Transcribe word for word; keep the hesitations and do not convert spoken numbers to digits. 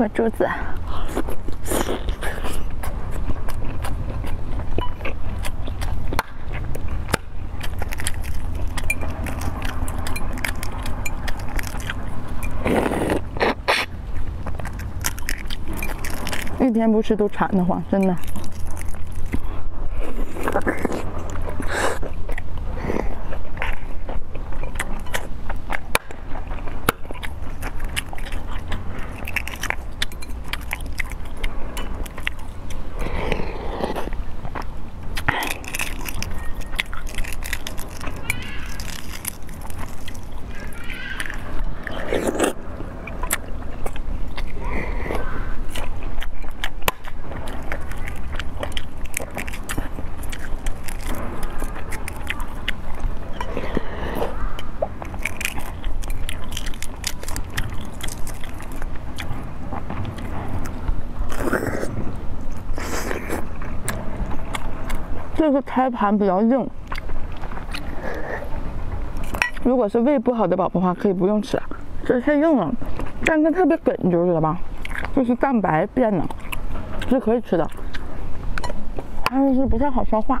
颗珠子。一天不吃都馋得慌，真的。 这个胎盘比较硬，如果是胃不好的宝宝的话，可以不用吃，这太硬了。但它特别哏啾，知道吧？就是蛋白变的，是可以吃的，但是不太好消化。